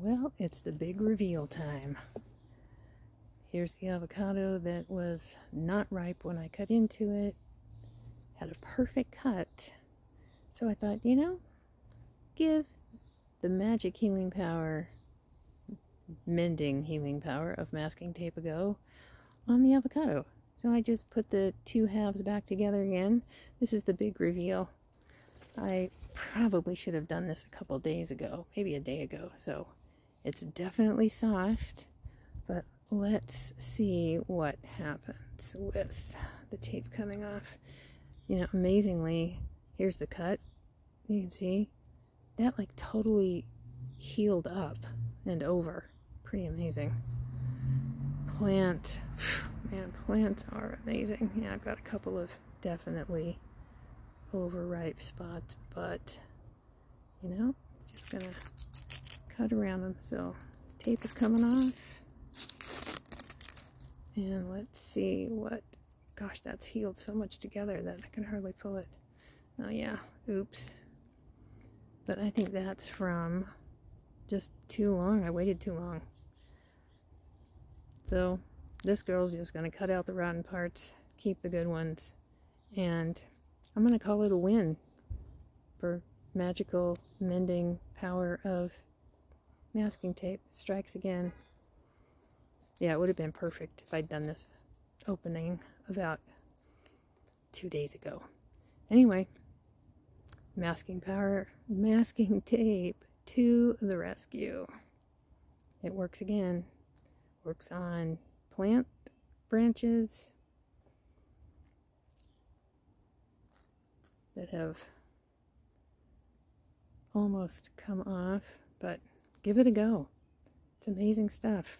Well, it's the big reveal time. Here's the avocado that was not ripe when I cut into it. Had a perfect cut. So I thought, you know, give the magic healing power, mending healing power of masking tape a go on the avocado. So I just put the two halves back together again. This is the big reveal. I probably should have done this a couple days ago, maybe a day ago, so it's definitely soft, but let's see what happens with the tape coming off. You know, amazingly, here's the cut. You can see that like totally healed up and over. Pretty amazing. Plant, man, plants are amazing. Yeah, I've got a couple of definitely overripe spots, but you know, just gonna cut around them. So tape is coming off, and let's see what, gosh, that's healed so much together that I can hardly pull it. Oh yeah, oops. But I think that's from just too long. I waited too long. So this girl's just gonna cut out the rotten parts, keep the good ones, and I'm going to call it a win for magical mending power of masking tape. Strikes again. Yeah, it would have been perfect if I'd done this opening about 2 days ago. Anyway, masking power, masking tape to the rescue. It works again. Works on plant branches that have almost come off, but give it a go. It's amazing stuff.